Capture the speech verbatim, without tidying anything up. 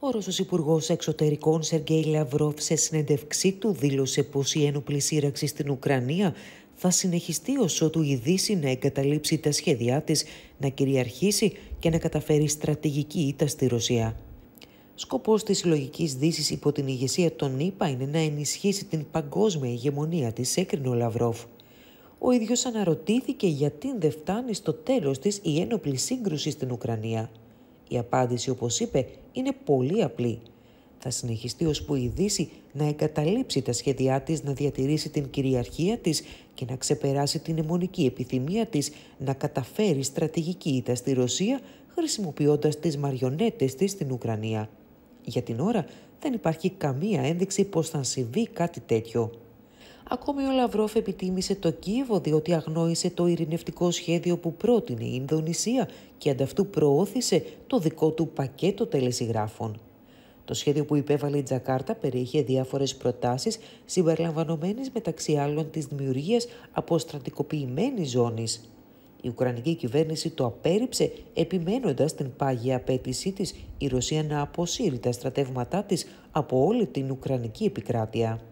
Ο Ρώσος Υπουργός Εξωτερικών Σεργέη Λαυρόφ σε συνέντευξή του δήλωσε πως η ένοπλη σύραξη στην Ουκρανία θα συνεχιστεί ως ότου η Δύση να εγκαταλείψει τα σχέδιά της, να κυριαρχήσει και να καταφέρει στρατηγική ήττα στη Ρωσία. Σκοπός της συλλογικής Δύσης υπό την ηγεσία των ΗΠΑ είναι να ενισχύσει την παγκόσμια ηγεμονία της, έκρινε ο Λαυρόφ. Ο ίδιος αναρωτήθηκε γιατί δεν φτάνει στο τέλος της η ένοπλη σύγκρουση στην Ουκρανία. Η απάντηση, όπως είπε, είναι πολύ απλή. Θα συνεχιστεί ώσπου η Δύση να εγκαταλείψει τα σχέδιά της, να διατηρήσει την κυριαρχία της και να ξεπεράσει την αιμονική επιθυμία της να καταφέρει στρατηγική ήττα στη Ρωσία, χρησιμοποιώντας τις μαριονέτες της στην Ουκρανία. Για την ώρα δεν υπάρχει καμία ένδειξη πως θα συμβεί κάτι τέτοιο. Ακόμη ο Λαυρόφ επιτίμησε το Κίεβο διότι αγνόησε το ειρηνευτικό σχέδιο που πρότεινε η Ινδονησία και ανταυτού προώθησε το δικό του πακέτο τελεσιγράφων. Το σχέδιο που υπέβαλε η Τζακάρτα περιείχε διάφορες προτάσεις συμπεριλαμβανομένες μεταξύ άλλων της δημιουργίας αποστρατικοποιημένης ζώνης. Η Ουκρανική κυβέρνηση το απέρριψε επιμένοντας την πάγια απέτησή της η Ρωσία να αποσύρει τα στρατεύματά της από όλη την Ουκρανική επικράτεια.